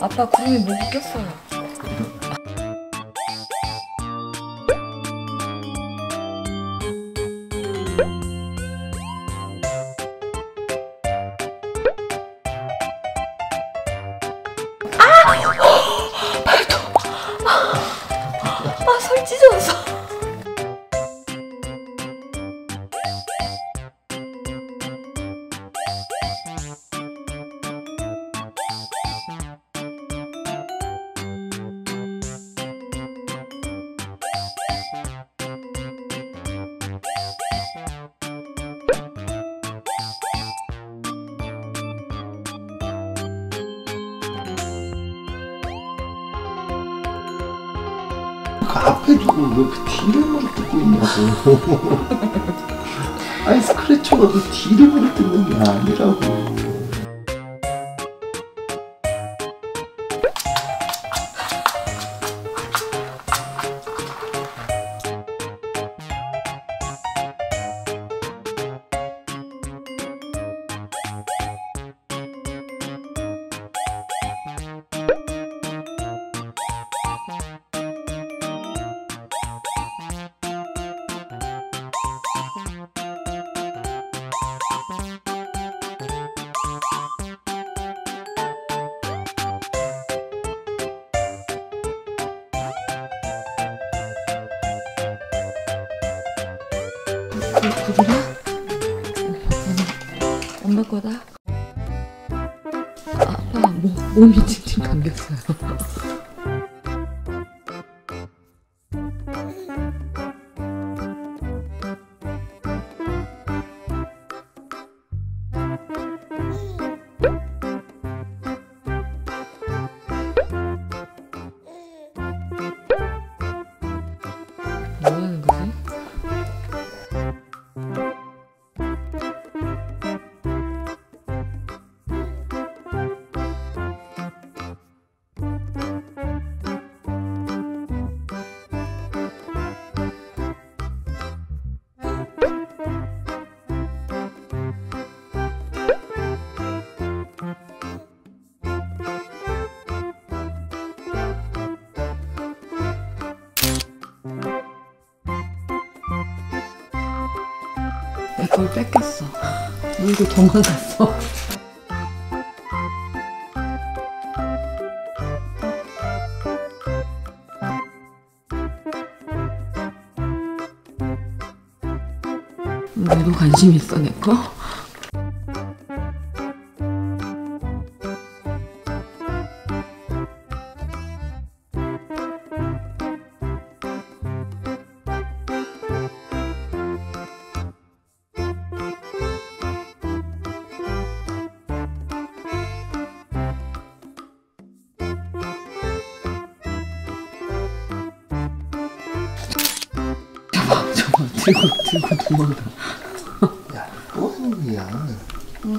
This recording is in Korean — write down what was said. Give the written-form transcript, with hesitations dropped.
아빠 구름이 목이 꼈어요. 아! 발톱! 아, 살 찢어졌어. 앞에 두고 왜 그 뒤름으로 뜯고 있냐고. 아니 스크래쳐가 그 뒤름으로 뜯는 게 아니라고. 구름아, 엄마 거다. 아빠 몸이 찡찡 감겼어요. 뭐하는 거지? 그걸 뺏겼어. 물고 도망갔어. 너도 관심 있어, 내 거? 들고 도망가. 야, 뭐 하는 거야? 응.